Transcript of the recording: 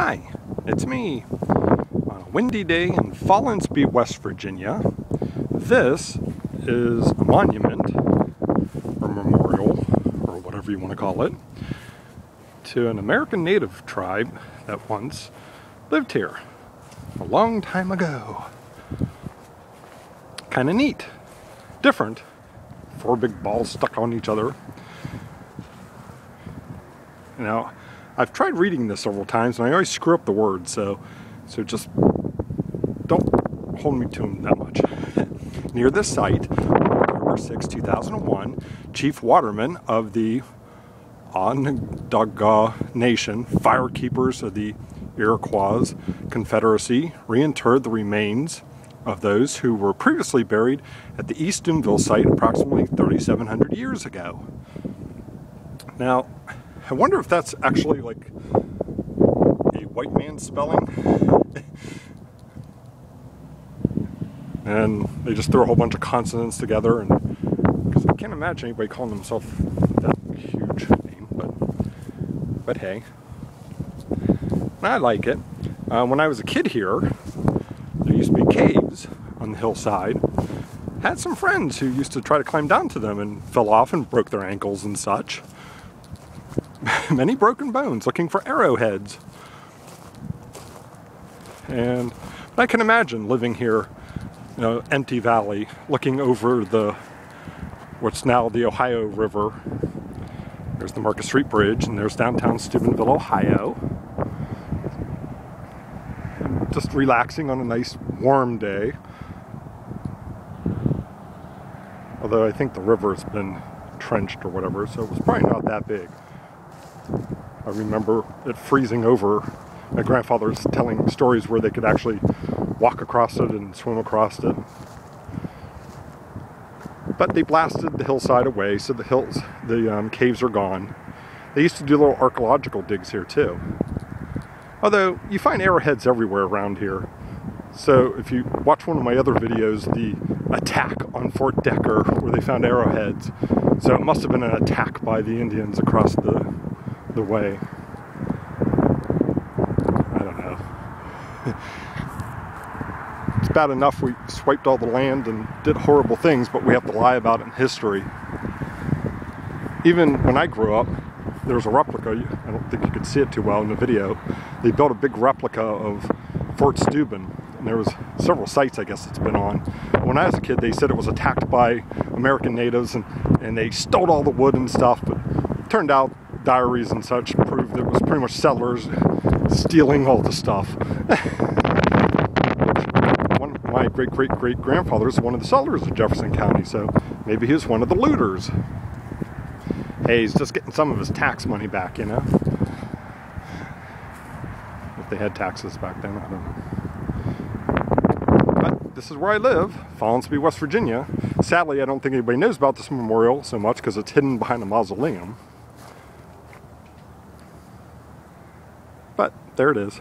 Hi, it's me. On a windy day in Follansbee, West Virginia, this is a monument or memorial or whatever you want to call it to an American Native tribe that once lived here a long time ago. Kind of neat. Different. Four big balls stuck on each other. Now, I've tried reading this several times and I always screw up the words, so just don't hold me to them that much. Near this site, October 6, 2001, Chief Waterman of the Onondaga Nation, firekeepers of the Iroquois Confederacy, reinterred the remains of those who were previously buried at the Eastonville site approximately 3,700 years ago. Now, I wonder if that's actually like a white man spelling. And they just threw a whole bunch of consonants together, and because I can't imagine anybody calling themselves that huge name, but hey. And I like it. When I was a kid here, there used to be caves on the hillside. Had some friends who used to try to climb down to them and fell off and broke their ankles and such. Many broken bones looking for arrowheads. And I can imagine living here, you know, empty valley, looking over the what's now the Ohio River. There's the Market Street Bridge, and there's downtown Steubenville, Ohio. Just relaxing on a nice warm day. Although I think the river's been trenched or whatever, so it was probably not that big. I remember it freezing over. My grandfather was telling stories where they could actually walk across it and swim across it. But they blasted the hillside away, so the caves are gone. They used to do little archaeological digs here too. Although you find arrowheads everywhere around here. So if you watch one of my other videos, the attack on Fort Decker, where they found arrowheads. So it must have been an attack by the Indians across the way. I don't know. It's bad enough we swiped all the land and did horrible things, but we have to lie about it in history. Even when I grew up, there was a replica, I don't think you could see it too well in the video, they built a big replica of Fort Steuben, and there was several sites I guess it's been on. When I was a kid they said it was attacked by American natives and they stole all the wood and stuff, but it turned out diaries and such proved that it was pretty much settlers stealing all the stuff. One of my great-great-great-grandfathers was one of the settlers of Jefferson County, so maybe he was one of the looters. Hey, he's just getting some of his tax money back, you know? If they had taxes back then, I don't know. But this is where I live, Follansbee, West Virginia. Sadly, I don't think anybody knows about this memorial so much because it's hidden behind a mausoleum. But there it is.